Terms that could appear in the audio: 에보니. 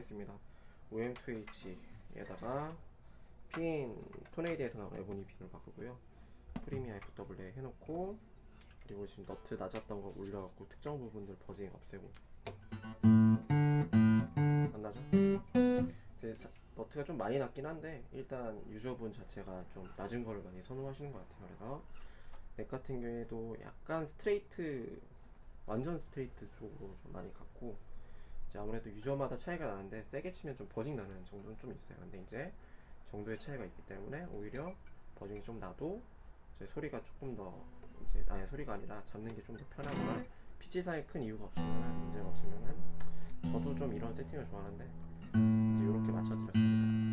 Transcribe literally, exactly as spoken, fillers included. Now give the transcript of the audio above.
하겠습니다. 오 엠 투 에이치에다가 핀 토네이드에서 나온 에보니 핀으로 바꾸고요. 프리미어 에프 더블유 해놓고, 그리고 지금 너트 낮았던 거 올려갖고 특정 부분들 버징 없애고. 안 나죠? 제 너트가 좀 많이 낮긴 한데 일단 유저분 자체가 좀 낮은 걸 많이 선호하시는 것 같아요. 그래서 넥 같은 경우에도 약간 스트레이트, 완전 스트레이트 쪽으로 좀 많이 갔고, 이제 아무래도 유저마다 차이가 나는데 세게 치면 좀 버징 나는 정도는 좀 있어요. 근데 이제 정도의 차이가 있기 때문에 오히려 버징이 좀 나도 제 소리가 조금 더 이제 아니 소리가 아니라 잡는 게 좀 더 편하거나 피치 사이 큰 이유가 없으면, 문제가 없으면은 저도 좀 이런 세팅을 좋아하는데 이제 이렇게 맞춰드렸습니다.